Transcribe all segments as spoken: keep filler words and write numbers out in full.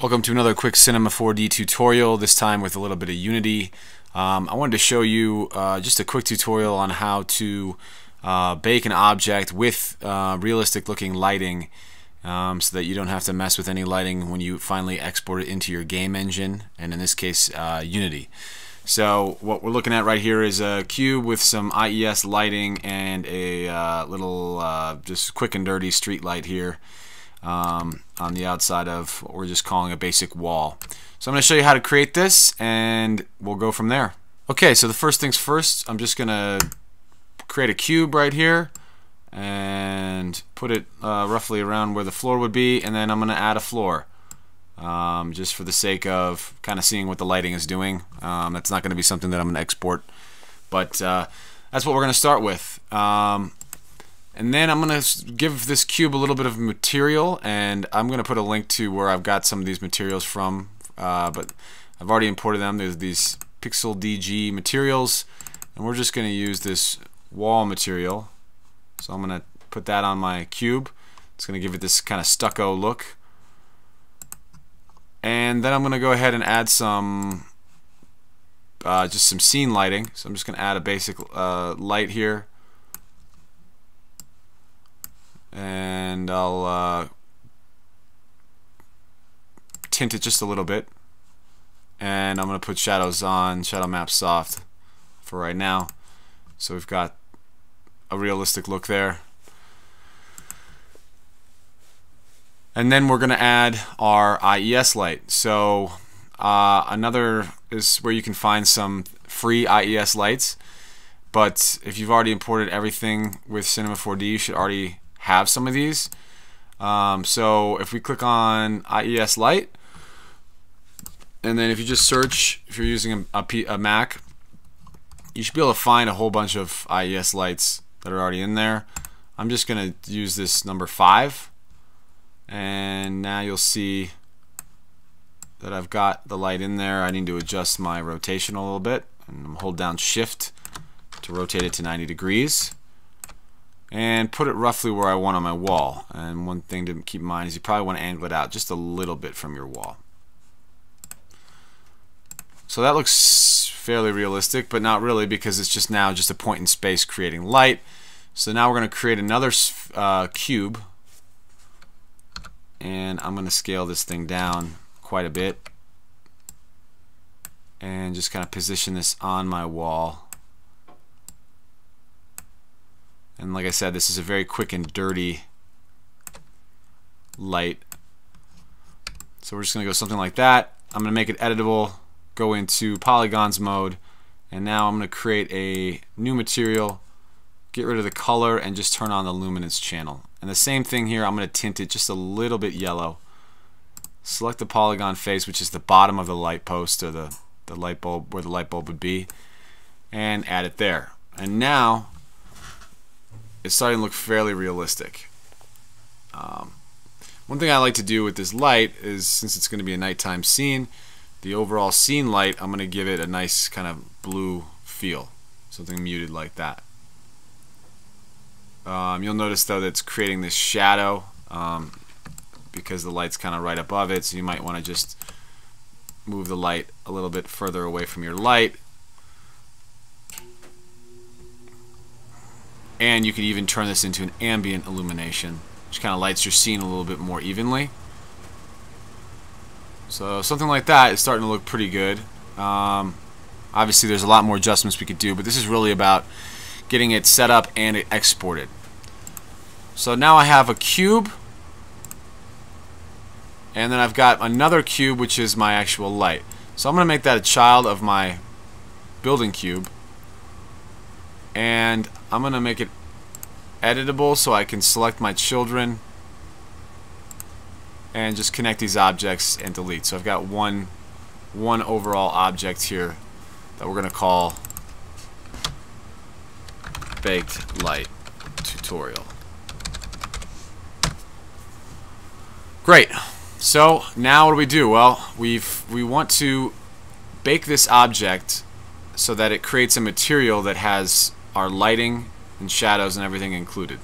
Welcome to another quick Cinema four D tutorial, this time with a little bit of Unity. Um, I wanted to show you uh, just a quick tutorial on how to uh, bake an object with uh, realistic looking lighting um, so that you don't have to mess with any lighting when you finally export it into your game engine, and in this case uh, Unity. So what we're looking at right here is a cube with some I E S lighting and a uh, little uh, just quick and dirty street light here. Um, on the outside of what we're just calling a basic wall. So I'm going to show you how to create this and we'll go from there. Okay, so the first things first, I'm just going to create a cube right here and put it uh, roughly around where the floor would be, and then I'm going to add a floor um, just for the sake of kind of seeing what the lighting is doing. Um, that's not going to be something that I'm going to export, but uh, that's what we're going to start with. Um, And then I'm going to give this cube a little bit of material, and I'm going to put a link to where I've got some of these materials from, uh, but I've already imported them. There's these Pixel D G materials, and we're just going to use this wall material. So I'm going to put that on my cube. It's going to give it this kind of stucco look. And then I'm going to go ahead and add some uh, just some scene lighting. So I'm just going to add a basic uh, light here. And I'll uh, tint it just a little bit, and I'm gonna put shadows on shadow map soft for right now, so we've got a realistic look there. And then we're gonna add our I E S light. So uh, another is where you can find some free I E S lights, but if you've already imported everything with Cinema four D, you should already have some of these. Um, so if we click on I E S light, and then if you just search, if you're using a, a, P, a Mac, you should be able to find a whole bunch of I E S lights that are already in there. I'm just gonna use this number five, and now you'll see that I've got the light in there. I need to adjust my rotation a little bit, and hold down shift to rotate it to ninety degrees. And put it roughly where I want on my wall. And one thing to keep in mind is you probably want to angle it out just a little bit from your wall. So that looks fairly realistic, but not really, because it's just now just a point in space creating light. So now we're going to create another uh, cube, and I'm going to scale this thing down quite a bit and just kind of position this on my wall. And like I said, this is a very quick and dirty light. So we're just going to go something like that. I'm going to make it editable, go into polygons mode, and now I'm going to create a new material, get rid of the color, and just turn on the luminance channel. And the same thing here, I'm going to tint it just a little bit yellow. Select the polygon face, which is the bottom of the light post, or the, the light bulb, where the light bulb would be, and add it there. And now it's starting to look fairly realistic. Um, one thing I like to do with this light is, since it's going to be a nighttime scene, the overall scene light, I'm going to give it a nice kind of blue feel, something muted like that. Um, you'll notice though that it's creating this shadow um, because the light's kind of right above it, so you might want to just move the light a little bit further away from your light. And you can even turn this into an ambient illumination, which kind of lights your scene a little bit more evenly. So something like that is starting to look pretty good. Um, obviously there's a lot more adjustments we could do, but this is really about getting it set up and it exported. So now I have a cube, and then I've got another cube which is my actual light. So I'm going to make that a child of my building cube, and I'm gonna make it editable so I can select my children and just connect these objects and delete. So I've got one one overall object here that we're gonna call Baked Light Tutorial. Great. So now what do we do? Well, we've we want to bake this object so that it creates a material that has our lighting and shadows and everything included.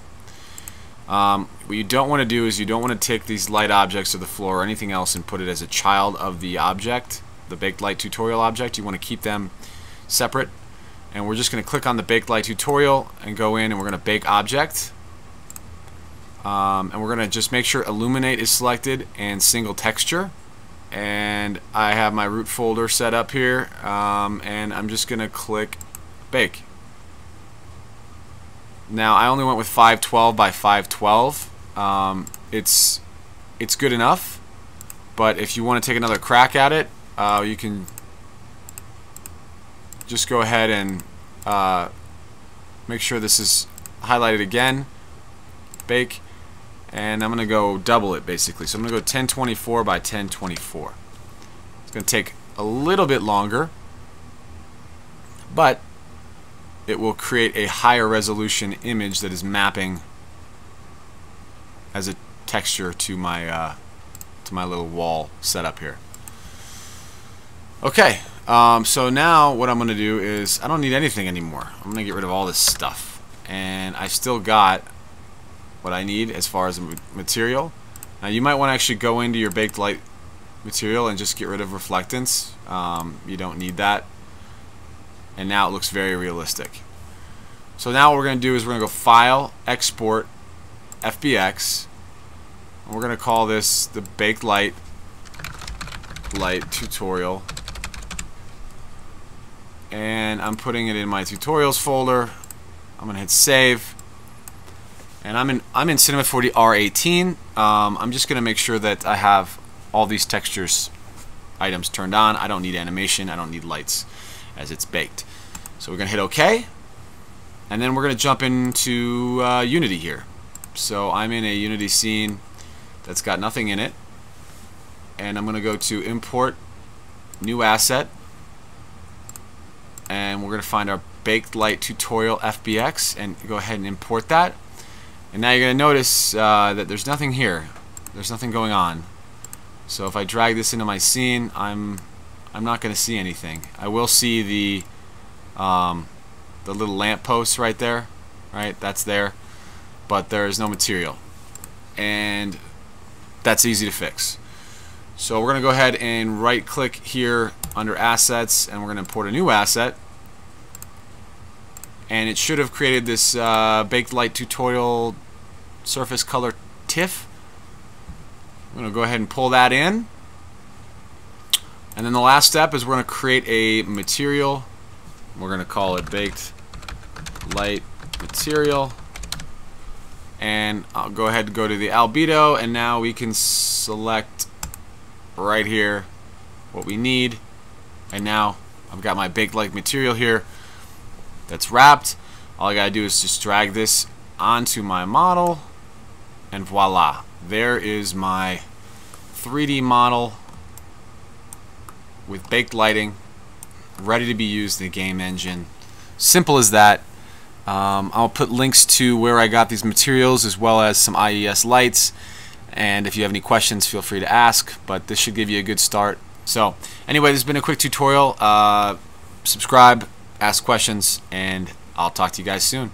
Um, what you don't want to do is you don't want to take these light objects or the floor or anything else and put it as a child of the object, the baked light tutorial object. You want to keep them separate. And we're just going to click on the baked light tutorial and go in and we're going to bake object. Um, and we're going to just make sure illuminate is selected and single texture. And I have my root folder set up here, um, and I'm just going to click bake. Now I only went with five twelve by five twelve. Um, it's it's good enough, but if you want to take another crack at it, uh, you can just go ahead and uh, make sure this is highlighted again. Bake, and I'm gonna go double it basically. So I'm gonna go ten twenty-four by ten twenty-four. It's gonna take a little bit longer, but it will create a higher resolution image that is mapping as a texture to my uh, to my little wall setup here. Okay, um, so now what I'm gonna do is I don't need anything anymore. I'm gonna get rid of all this stuff, and I still got what I need as far as material. Now you might want to actually go into your baked light material and just get rid of reflectance. Um, you don't need that. And now it looks very realistic. So now what we're going to do is we're going to go File, Export, F B X, and we're going to call this the baked light light tutorial. And I'm putting it in my tutorials folder. I'm going to hit save. And I'm in I'm in Cinema four D R eighteen. Um, I'm just gonna make sure that I have all these textures items turned on. I don't need animation. I don't need lights as it's baked. So we're gonna hit OK, and then we're gonna jump into uh, Unity here. So I'm in a Unity scene that's got nothing in it, and I'm gonna go to Import, New Asset, and we're gonna find our Baked Light Tutorial F B X and go ahead and import that. And now you're going to notice uh, that there's nothing here. There's nothing going on. So if I drag this into my scene, I'm I'm not going to see anything. I will see the um, the little lampposts right there, right? That's there, but there is no material, and that's easy to fix. So we're going to go ahead and right-click here under Assets, and we're going to import a new asset. And it should have created this uh, baked light tutorial surface color TIFF. I'm going to go ahead and pull that in. And then the last step is we're going to create a material. We're going to call it baked light material. And I'll go ahead and go to the albedo, and now we can select right here what we need. And now I've got my baked light material here that's wrapped. All I gotta do is just drag this onto my model, and voila, there is my three D model with baked lighting ready to be used in the game engine. Simple as that. um, I'll put links to where I got these materials as well as some I E S lights, and if you have any questions feel free to ask, but this should give you a good start. So anyway, this has been a quick tutorial. Uh, subscribe, ask questions, and I'll talk to you guys soon.